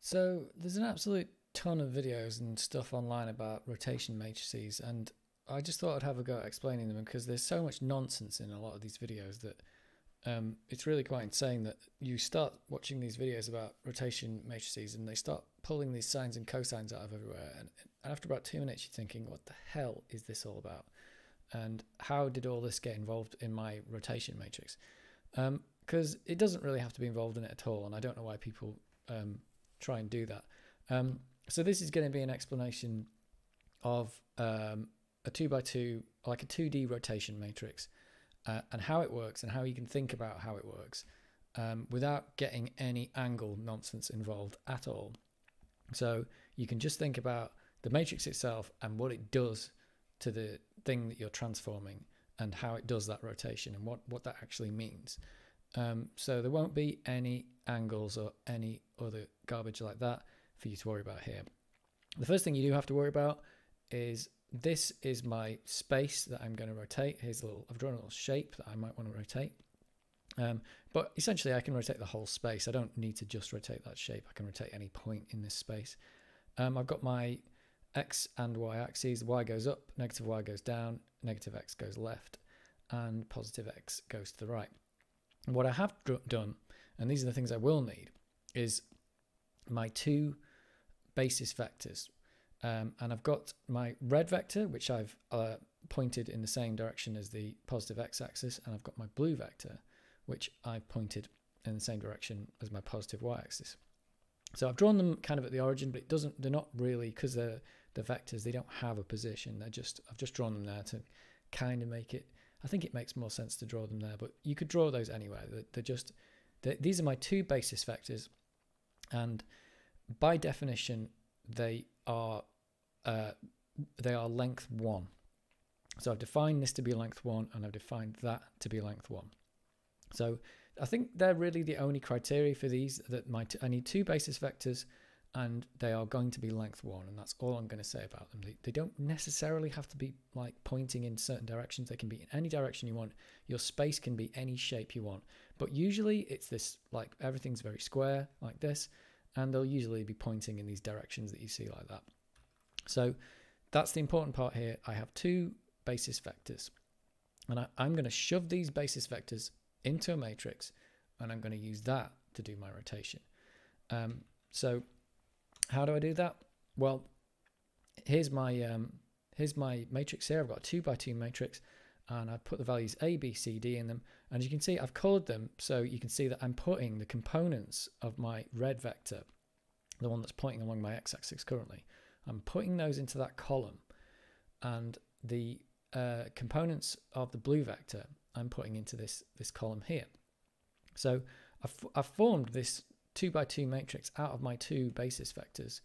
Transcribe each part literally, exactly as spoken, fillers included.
So there's an absolute ton of videos and stuff online about rotation matrices, and I just thought I'd have a go at explaining them, because there's so much nonsense in a lot of these videos that um, it's really quite insane that you start watching these videos about rotation matrices and they start pulling these sines and cosines out of everywhere, and after about two minutes you're thinking, what the hell is this all about, and how did all this get involved in my rotation matrix? Because um, it doesn't really have to be involved in it at all, and I don't know why people um, try and do that. Um, so this is going to be an explanation of um, a two by two, like a two D rotation matrix, uh, and how it works and how you can think about how it works um, without getting any angle nonsense involved at all. So you can just think about the matrix itself and what it does to the thing that you're transforming and how it does that rotation and what, what that actually means. Um, so there won't be any angles or any other garbage like that for you to worry about here. The first thing you do have to worry about is this is my space that I'm going to rotate. Here's a little, I've drawn a little shape that I might want to rotate. Um, but essentially I can rotate the whole space. I don't need to just rotate that shape. I can rotate any point in this space. Um, I've got my X and Y axes. Y goes up, negative Y goes down, negative X goes left, and positive X goes to the right. And what I have done, and these are the things I will need, is my two basis vectors. Um, and I've got my red vector, which I've uh, pointed in the same direction as the positive x-axis, and I've got my blue vector, which I've pointed in the same direction as my positive y-axis. So I've drawn them kind of at the origin, but it doesn't, they're not really, because they're the vectors, they don't have a position. They're just, I've just drawn them there to kind of make it, I think it makes more sense to draw them there, but you could draw those anywhere. They're, they're just, they're, these are my two basis vectors, and by definition, they are uh, they are length one. So I've defined this to be length one, and I've defined that to be length one. So I think they're really the only criteria for these, that my t I need two basis vectors, and they are going to be length one, and that's all I'm going to say about them. They, they don't necessarily have to be like pointing in certain directions. They can be in any direction you want. Your space can be any shape you want, but usually it's this, like everything's very square like this, and they'll usually be pointing in these directions that you see like that. So that's the important part here. I have two basis vectors, and I, I'm going to shove these basis vectors into a matrix, and I'm going to use that to do my rotation. Um, so how do I do that? Well, here's my um, here's my matrix here. I've got a two by two matrix, and I've put the values A, B, C, D in them. And you can see I've colored them, so you can see that I'm putting the components of my red vector, the one that's pointing along my x-axis currently, I'm putting those into that column. And the uh, components of the blue vector I'm putting into this, this column here. So I've, I've formed this two by two matrix out of my two basis vectors,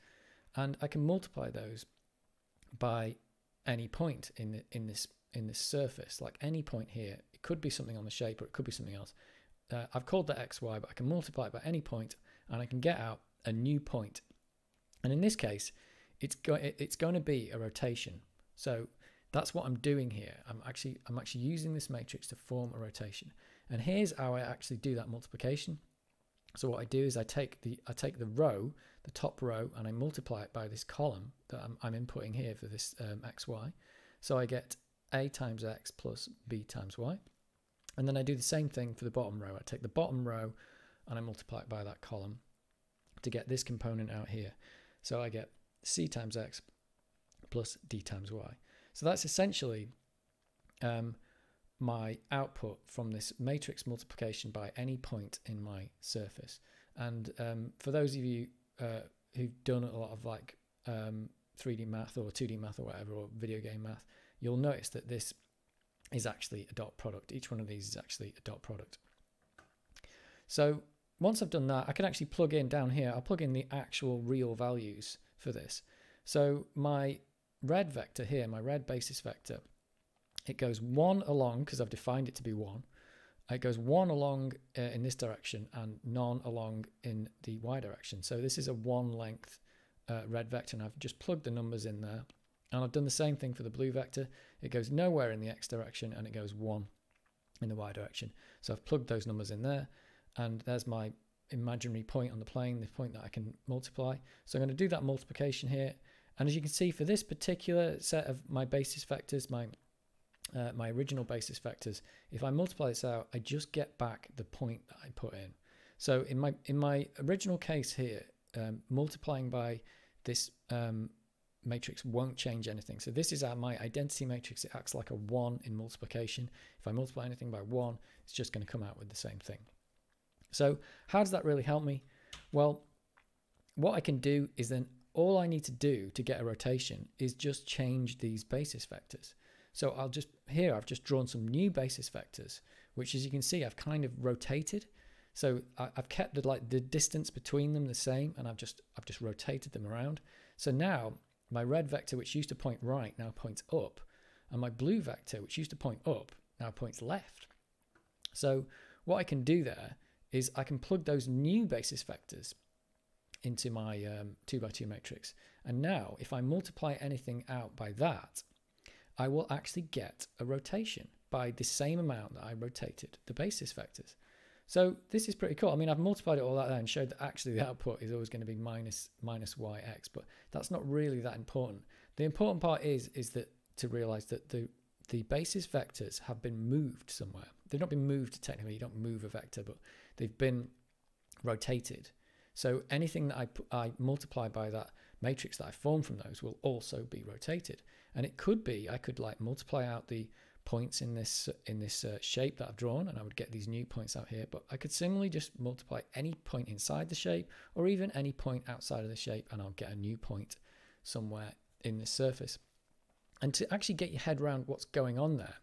and I can multiply those by any point in, the, in this in this surface, like any point here. It could be something on the shape, or it could be something else. Uh, I've called that X Y, but I can multiply it by any point, and I can get out a new point. And in this case, it's going it's going to be a rotation. So that's what I'm doing here. I'm actually I'm actually using this matrix to form a rotation. And here's how I actually do that multiplication. So what I do is I take the I take the row, the top row, and I multiply it by this column that I'm, I'm inputting here for this um, X Y. So I get A times X plus B times Y. And then I do the same thing for the bottom row. I take the bottom row and I multiply it by that column to get this component out here. So I get C times X plus D times Y. So that's essentially um, my output from this matrix multiplication by any point in my surface. And um, for those of you uh, who've done a lot of like um, three D math or two D math or whatever, or video game math, you'll notice that this is actually a dot product. Each one of these is actually a dot product. So once I've done that, I can actually plug in down here. I'll plug in the actual real values for this. So my red vector here, my red basis vector, it goes one along, because I've defined it to be one. It goes one along uh, in this direction and none along in the y direction. So this is a one length uh, red vector, and I've just plugged the numbers in there. And I've done the same thing for the blue vector. It goes nowhere in the x direction, and it goes one in the y direction. So I've plugged those numbers in there, and there's my imaginary point on the plane, the point that I can multiply. So I'm going to do that multiplication here. And as you can see, for this particular set of my basis vectors, my uh, my original basis vectors, if I multiply this out, I just get back the point that I put in. So in my in my original case here, um, multiplying by this um, matrix won't change anything. So this is our, my identity matrix. It acts like a one in multiplication. If I multiply anything by one, it's just going to come out with the same thing. So how does that really help me? Well, what I can do is then all I need to do to get a rotation is just change these basis vectors. So I'll just, here I've just drawn some new basis vectors, which as you can see, I've kind of rotated. So I, I've kept the, like the distance between them the same, and I've just I've just rotated them around. So now my red vector, which used to point right, now points up, and my blue vector, which used to point up, now points left. So what I can do there is I can plug those new basis vectors into my um, two by two matrix. And now if I multiply anything out by that, I will actually get a rotation by the same amount that I rotated the basis vectors. So this is pretty cool. I mean, I've multiplied it all out there and showed that actually the output is always going to be minus minus yx, but that's not really that important. The important part is is that to realize that the the basis vectors have been moved somewhere. They've not been moved technically. You don't move a vector, but they've been rotated. So anything that I, I multiply by that matrix that I form from those will also be rotated. And it could be, I could like multiply out the points in this in this uh, shape that I've drawn, and I would get these new points out here, but I could similarly just multiply any point inside the shape or even any point outside of the shape, and I'll get a new point somewhere in this surface. And to actually get your head around what's going on there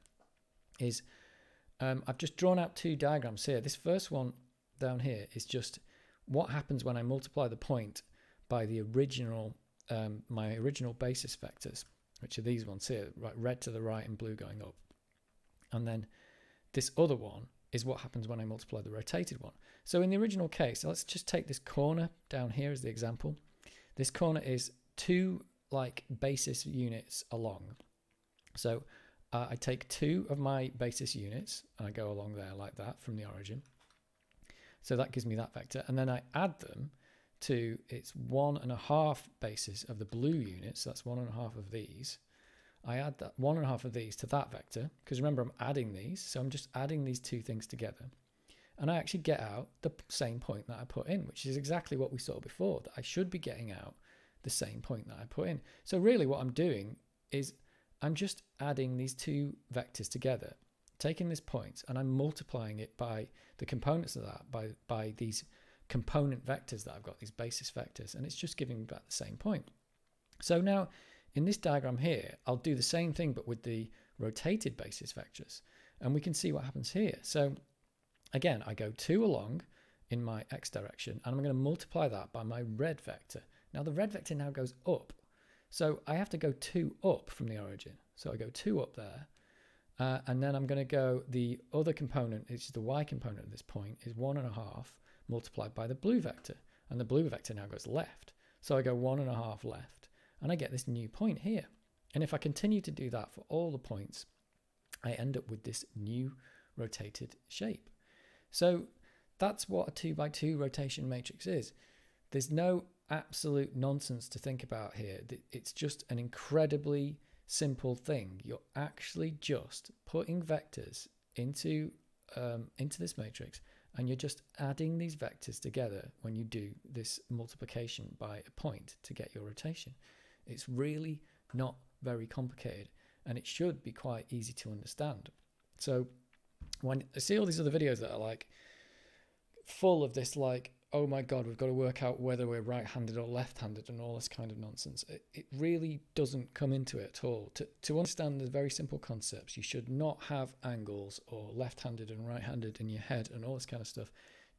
is, um, I've just drawn out two diagrams here. This first one down here is just what happens when I multiply the point by the original, um, my original basis vectors, which are these ones here, right, red to the right and blue going up. And then this other one is what happens when I multiply the rotated one. So in the original case, let's just take this corner down here as the example. This corner is two like basis units along. So uh, I take two of my basis units and I go along there like that from the origin. So that gives me that vector. And then I add them to its one and a half basis of the blue unit. So that's one and a half of these. I add that one and a half of these to that vector, because remember I'm adding these. So I'm just adding these two things together. And I actually get out the same point that I put in, which is exactly what we saw before, that I should be getting out the same point that I put in. So really what I'm doing is I'm just adding these two vectors together, taking this point and I'm multiplying it by the components of that, by, by these component vectors that I've got, these basis vectors, and it's just giving me back the same point. So now in this diagram here, I'll do the same thing, but with the rotated basis vectors, and we can see what happens here. So again, I go two along in my X direction, and I'm going to multiply that by my red vector. Now the red vector now goes up. So I have to go two up from the origin. So I go two up there. Uh, and then I'm going to go the other component, which is the y component at this point, is one and a half multiplied by the blue vector. And the blue vector now goes left. So I go one and a half left. And I get this new point here. And if I continue to do that for all the points, I end up with this new rotated shape. So that's what a two by two rotation matrix is. There's no absolute nonsense to think about here. It's just an incredibly simple thing. You're actually just putting vectors into um, into this matrix, and you're just adding these vectors together when you do this multiplication by a point to get your rotation. It's really not very complicated, and it should be quite easy to understand. So when I see all these other videos that are like full of this, like, oh my God, we've got to work out whether we're right-handed or left-handed and all this kind of nonsense. It, it really doesn't come into it at all. To, to understand the very simple concepts, you should not have angles or left-handed and right-handed in your head and all this kind of stuff.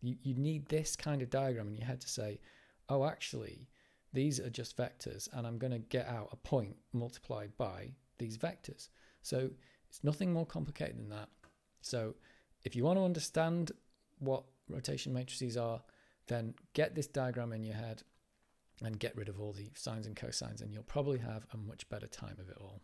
You, you need this kind of diagram in your head to say, oh, actually, these are just vectors and I'm going to get out a point multiplied by these vectors. So it's nothing more complicated than that. So if you want to understand what rotation matrices are, then get this diagram in your head and get rid of all the sines and cosines, and you'll probably have a much better time of it all.